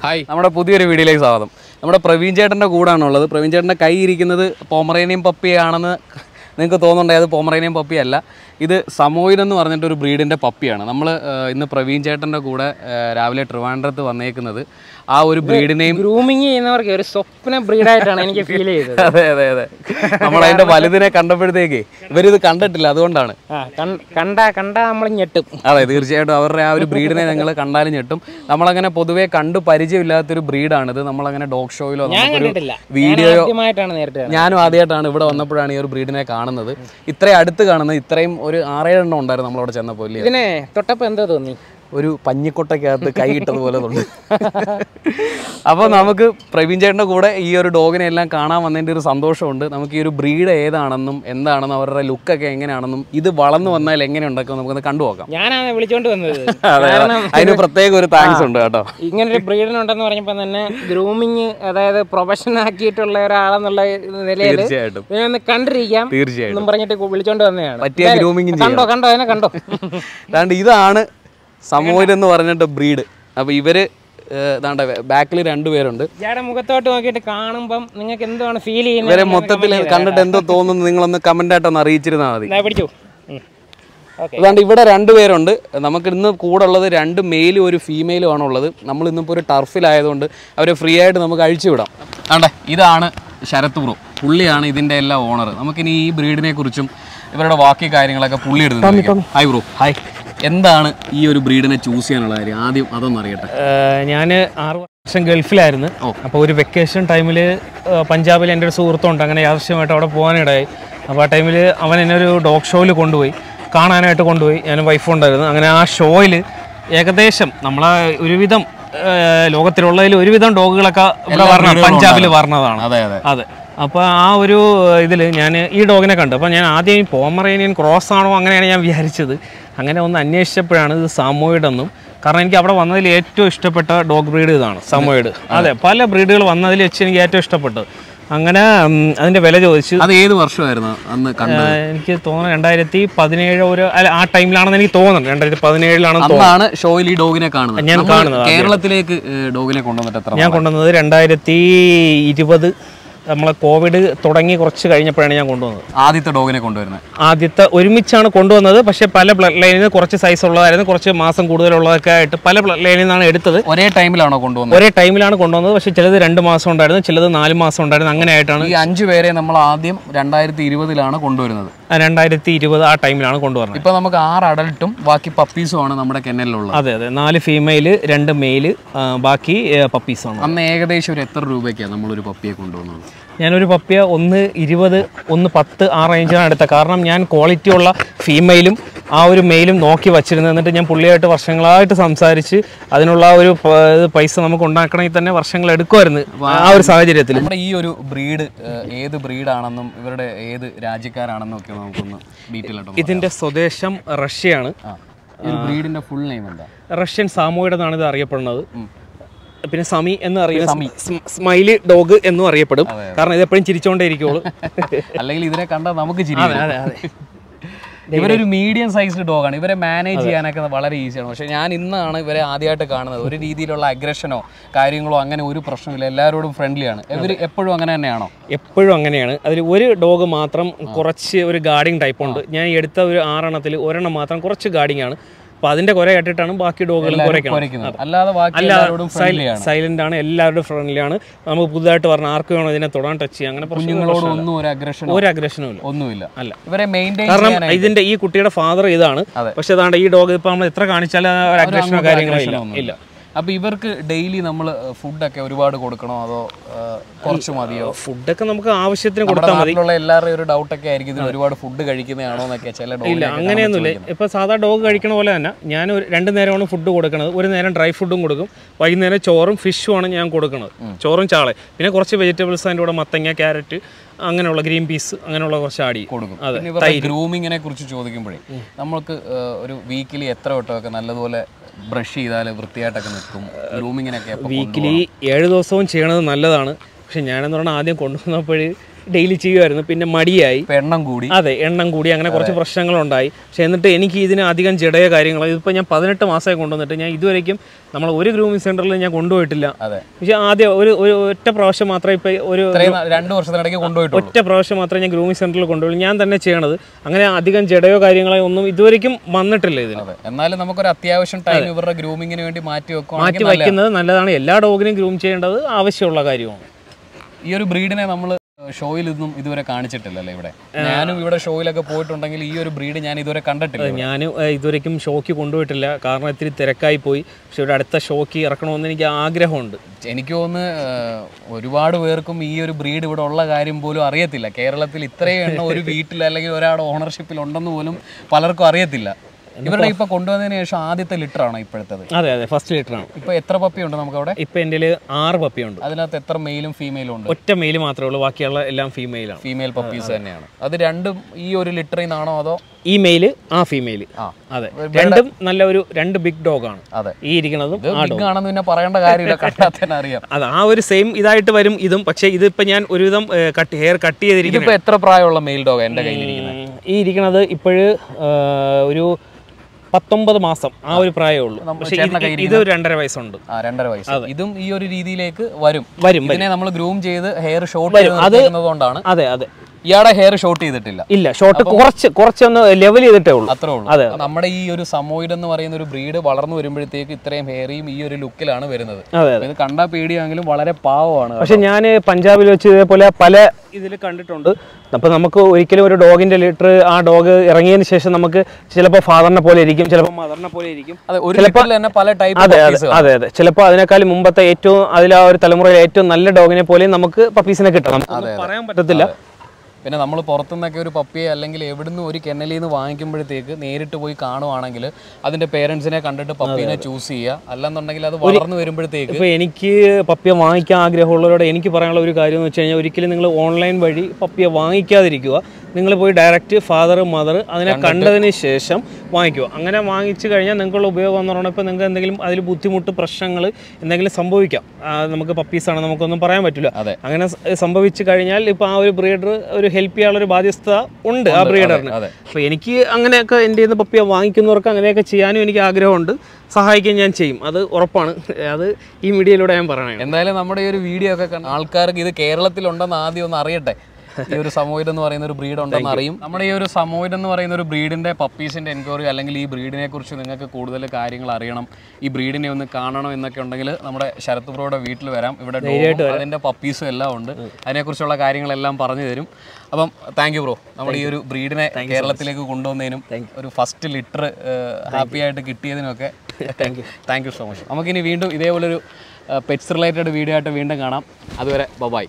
Hi, I'm going to video on the Praveen Chetan's house. Praveen Chetan's house is a Pomeranian puppy. I think it's a Pomeranian puppy. This is Samoyed and breed in the puppy. We have a Praveen Chetan's house. That's a breed name. Grooming is a breed. I feel it. I feel it. I have a breed. Samoyed is a breed. Now, this is a back layer. I have a breed. Why do you choose this breed? I was in Gulf. On vacation time, I was in Punjab. I was in a dog show. I was in a dog show. I was a dog. Currently, we have a dog breed. We have a breed. COVID Torangi or China Prana. Aditha Dogana Condor. Aditha Urimichana Condor, Pasha Pala Lane, the Corches Isola, and the Corches Mass and Gudola, Pala Lane and editor, or a time Lana Condor, or a time Lana Condor, she tells the Rendamas on Dada, Chilla, Nalimas on Dada, Anjuere and Maladim, Randai the River Lana Condor. And I did it was our time Lana Condor. Pipamaka adultum, Baki puppies on Namaka Canelo. Other Nali female, random male, Baki puppies on. And the egg they should enter Rubeka, the Mulu Papi Condor. Yanuri Papia on the Iriva on the Pata Arranger at the Karnam Yan quality or female, our male, Noki Vachin and the Pulia to Varsangla to Samsarichi, Adanola, Paisanama Kondakanit and Varsangla to Korn. Our Sajarit. Breed, A the breed Anam, A the Rajika Anam, detail. It's in the Sodesham, Russian. You breed in the full name. Russian Samoyed and another Ariapanal. Sami and Smiley Dog and no repetum. Carnage Pinchichon Dericol. A lady there can't have Namuki. They were a medium sized dog and ever manage Yanaka Valeries and Ocean in the very Adia Takana, very ideal aggression, carrying along and very personal, friendly. Every Epuranganano. Epurangan, a very dog matram, Korachi, very guarding type on. Yanita, Aranathil, or an matram, Korachi guarding. I don't know. If you have daily food, you can reward food. You can reward food. Green peas, shadi. Grooming and a curchu. We kill a throat and a brush grooming weekly 7 ദിവസവും ചെയ്യണത് നല്ലതാണ് പക്ഷെ ഞാൻ എന്ന് പറഞ്ഞാൽ ആദ്യം കൊണ്ടുവന്നപ്പോൾ daily ചെയ്യുമായിരുന്നു പിന്നെ മടിയായി എണ്ണം കൂടി അതെ എണ്ണം കൂടി അങ്ങനെ കുറച്ച് പ്രശ്നങ്ങൾ ഉണ്ടായി പക്ഷെ എന്നിട്ട് എനിക്ക് ഇതിനെ അധികം ജടയ കാര്യങ്ങൾ ഇതിപ്പോ ഞാൻ 18 മാസമായി കൊണ്ടുവന്നിട്ട് ഞാൻ ഇതുവരെയും നമ്മൾ ഒരു ഗ്രൂമിംഗ് സെന്ററിൽ ഞാൻ കൊണ്ടുപോയിട്ടില്ല പക്ഷെ ആദ്യം ഒരു ഒറ്റ പ്രാവശ്യം മാത്രമേ ഇപ്പോ ഒരു 2 വർഷത്തിനിടയ്ക്ക് കൊണ്ടുപോയിട്ടുള്ളൂ ഒറ്റ പ്രാവശ്യം മാത്രമേ ഞാൻ ഗ്രൂമിംഗ് സെന്ററിൽ കൊണ്ടുപോയി ഞാൻ തന്നെ ചെയ്യണത് അങ്ങനെ അധികം ജടയോ കാര്യങ്ങളോ ഒന്നും ഇതുവരെയും വന്നിട്ടില്ല ഇതിനെ എന്നാലും നമുക്ക് ഒരു അത്യാവശ്യം ടൈം ഇവരുടെ ഗ്രൂമിംഗിന് വേണ്ടി മാറ്റി വെക്കുന്നത് നല്ലതാണ് എല്ലാ ഡോഗിനെയും ഗ്രൂം ചെയ്യേണ്ടത് ആവശ്യമുള്ള കാര്യമാണ് ഈ ഒരു ബ്രീഡിനെ നമ്മൾ ഷോയിൽ ഇന്നും ഇതുവരെ കാണിച്ചിട്ടില്ലല്ലേ ഇവിടെ ഞാനും ഇവിടെ ഷോയിലൊക്കെ പോയിട്ടുണ്ടെങ്കിൽ ഈ ഒരു ബ്രീഡ് ഞാൻ ഇതുവരെ കണ്ടിട്ടില്ല ഞാൻ ഇതുവരെയും ഷോക്ക് കൊണ്ടുപോയിട്ടില്ല കാരണം ഇത്തിരി തിരക്കായി പോയി പക്ഷേ ഇവിടെ അടുത്ത ഷോക്ക് ഇറക്കണമെന്ന് എനിക്ക് ആഗ്രഹമുണ്ട് എനിക്ക് തോന്നുന്നു ഒരുപാട് പേർക്കും ഈ ഒരു ബ്രീഡ് ഇവിടെ ഉള്ള കാര്യം പോലും അറിയത്തില്ല കേരളത്തിൽ ഇത്രയും എണ്ണം ഒരു വീട്ടിൽ അല്ലെങ്കിൽ ഒരാളുടെ ഓണർഷിപ്പിൽ ഉണ്ടെന്ന് പോലും പലർക്കും അറിയത്തില്ല ഇവരുടെ ഇപ്പോ കൊണ്ടുവന്നതിന് ശേഷം ആദ്യത്തെ ലിറ്റർ ആണോ ഇപ്പോഴത്തത് അതെ അതെ ഫസ്റ്റ് ലിറ്റർ ആണ് ഇപ്പോ എത്ര പപ്പി ഉണ്ട് നമുക്ക് അവിടെ ഇപ്പോ എൻടെല് 6 പപ്പി ഉണ്ട് അതിനകത്ത് എത്ര മെയിലും ഫീമെയിലും ഉണ്ട് ഒറ്റ മെയിൽ മാത്രമേ ഉള്ളൂ ബാക്കിയുള്ള എല്ലാം ഫീമെയിൽ ആണ് ഫീമെയിൽ പപ്പീസ് തന്നെയാണ് അത് രണ്ടും ഈ ഒരു ലിറ്ററിൽ നിന്നാണോ അതോ ഈ മെയിൽ ആ ഫീമെയിൽ ആ അതെ രണ്ടും നല്ല ഒരു രണ്ട് ബിഗ് ഡോഗ് ആണ് അതെ ഈ ഇരിക്കുന്നതും ബിഗ് ആണെന്ന് പിന്നെ പറയേണ്ട കാര്യമില്ല കണ്ടാൽ തന്നെ അറിയാം അതെ ആ ഒരു സെയിം ഇതായിട്ട് വരും ഇതും പക്ഷേ ഇത് ഇപ്പോ ഞാൻ ഒരുവിധം കട്ട് ഹെയർ കട്ട് ചെയ്തിരിക്കുന്നു ഇപ്പോ എത്ര പ്രായമുള്ള മെയിൽ ഡോഗ് എൻ്റെ കയ്യിൽ ഇരിക്കുന്നത് ഈ ഇരിക്കുന്നത് ഇപ്പോൾ ഒരു 19 മാസം ആ ഒരു പ്രായമുള്ളൂ പക്ഷേ ഇത് 2.5 വയസ്സുണ്ട് ആ 2.5 വയസ്സ് ഇതും ഈ ഒരു രീതിയിലേക്ക് വരും ഇതിനെ നമ്മൾ ഗ്രൂം ചെയ്ത് ഹെയർ ഷോർട്ട് ചെയ്യുന്നതുകൊണ്ടാണ് അതെ അതെ ഇയാടെ ഹെയർ ഷോർട്ട് ചെയ്തിട്ടില്ല ഇല്ല ഷോർട്ട് കുറച്ചൊന്ന് ലെവൽ ചെയ്തിട്ടേ ഉള്ളൂ അത്രേ ഉള്ളൂ നമ്മുടെ ഈ ഒരു സമോയിഡ് എന്ന് പറയുന്ന ഒരു ബ്രീഡ് വളർന്നു വരുമ്പോഴത്തേക്ക് ഇത്രയും ഹെയറിയും ഈ ഒരു ലുക്കിലാണ് വരുന്നത് ഇത് കണ്ടാ പേടിയാണെങ്കിലും വളരെ പാവമാണ് പക്ഷെ ഞാൻ പഞ്ചാബിൽ വെച്ച് ഇതേപോലെ പല ഇതിൽ കണ്ടിട്ടുണ്ട് അപ്പോൾ നമുക്ക് ഒരിക്കലും ഒരു ഡോഗിന്റെ ലിറ്റർ ആ ഡോഗ് ഇറങ്ങിയതിന് ശേഷം നമുക്ക് ചിലപ്പോൾ ഫാദറിനെ പോലെ ഇരിക്കും ചിലപ്പോൾ മദറിനെ പോലെ ഇരിക്കും അതെ അതെ ചിലപ്പോൾ അതിനേക്കാൾ മുമ്പത്തെ ഏറ്റവും അതിൽ ആ ഒരു തലമുറയിലെ ഏറ്റവും നല്ല ഡോഗിനെ പോലെയും നമുക്ക് പപ്പീസിനെ കിട്ടണം പറയാൻ പറ്റത്തില്ല പിന്നെ നമ്മൾ പുറത്തുനിന്നൊക്കെ ഒരു പപ്പിയെ അല്ലെങ്കിൽ എവിടുന്ന് ഒരു കെന്നലിൽ നിന്ന് വാങ്ങിക്കുമ്പോഴത്തേക്ക് നേരിട്ട് പോയി കാണുവാണെങ്കിൽ അതിന്റെ പേരൻസിനെ കണ്ടിട്ട് പപ്പീനെ ചൂസ് ചെയ്യുക അല്ലെന്നുണ്ടെങ്കിൽ അത് വളർന്നു വരുമ്പോഴത്തേക്ക് ഇപ്പോൾ എനിക്ക് പപ്പിയെ വാങ്ങിക്കാൻ ആഗ്രഹമുള്ളവരോട് എനിക്ക് പറയാനുള്ള ഒരു കാര്യം എന്ന് വെച്ച് കഴിഞ്ഞാൽ ഒരിക്കലും നിങ്ങൾ ഓൺലൈൻ വഴി പപ്പിയെ വാങ്ങിക്കാതിരിക്കുക നിങ്ങൾ പോയി ഡയറക്റ്റ് ഫാദർ മദർ അതിനെ കണ്ടതിന് ശേഷം വാങ്ങിക്കുക അങ്ങനെ വാങ്ങിച്ചു കഴിഞ്ഞാൽ നിങ്ങൾക്കുള്ള ഉപയോഗം എന്ന് പറഞ്ഞാൽ ഇപ്പോൾ നിങ്ങൾക്ക് എന്തെങ്കിലും അതിൽ ബുദ്ധിമുട്ട് പ്രശ്നങ്ങൾ എന്തെങ്കിലും സംഭവിക്കാം നമുക്ക് പപ്പീസാണ് നമുക്കൊന്നും പറയാൻ പറ്റില്ല അങ്ങനെ സംഭവിച്ചു കഴിഞ്ഞാൽ ഇപ്പോൾ ആ ഒരു ബ്രീഡർ ഒരു ഹെൽപ്പ് ചെയ്യാനുള്ള ഒരു ബാധ്യത ഉണ്ട് ആ ബ്രീഡറിന് അപ്പോൾ എനിക്ക് അങ്ങനെയൊക്കെ എൻ്റെ കയ്യിൽ നിന്ന് പപ്പിയെ വാങ്ങിക്കുന്നവർക്ക് അങ്ങനെയൊക്കെ ചെയ്യാനും എനിക്ക് ആഗ്രഹമുണ്ട് സഹായിക്കാൻ ഞാൻ ചെയ്യും അത് ഉറപ്പാണ് അത് ഈ മീഡിയയിലൂടെ ഞാൻ പറയണം എന്തായാലും നമ്മുടെ ഈ ഒരു വീഡിയോ ഒക്കെ കണ്ട ആൾക്കാർക്ക് ഇത് കേരളത്തിലുണ്ടെന്ന് ആദ്യം ഒന്ന് അറിയട്ടെ ഈ ഒരു സമോയിഡ് എന്ന് പറയുന്ന ഒരു ബ്രീഡ് ഉണ്ടെന്ന് അറിയും നമ്മുടെ ഈ ഒരു സമോയിഡ് എന്ന് പറയുന്ന ഒരു ബ്രീഡിന്റെ പപ്പീസിന്റെ എൻക്വയറി അല്ലെങ്കിൽ ഈ ബ്രീഡിനെ കുറിച്ച് നിങ്ങൾക്ക് കൂടുതൽ കാര്യങ്ങൾ അറിയണം ഈ ബ്രീഡിനെ ഒന്ന് കാണണം എന്നൊക്കെ ഉണ്ടെങ്കിൽ നമ്മുടെ ശരത് ബ്രോയുടെ വീട്ടിൽ വരാം ഇവിടെ അതിന്റെ പപ്പീസും എല്ലാം ഉണ്ട് അതിനെക്കുറിച്ചുള്ള കാര്യങ്ങളെല്ലാം പറഞ്ഞു തരും അപ്പം താങ്ക് യു ബ്രോ നമ്മുടെ ഈ ഒരു ബ്രീഡിനെ കേരളത്തിലേക്ക് കൊണ്ടുവന്നതിനും ഒരു ഫസ്റ്റ് ലിറ്റർ ഹാപ്പി ആയിട്ട് കിട്ടിയതിനും ഒക്കെ താങ്ക് യു സോ മച്ച് നമുക്കിനി വീണ്ടും ഇതേപോലെ ഒരു പെറ്റ്സ് റിലേറ്റഡ് വീഡിയോ ആയിട്ട് വീണ്ടും കാണാം അതുവരെ ബൈ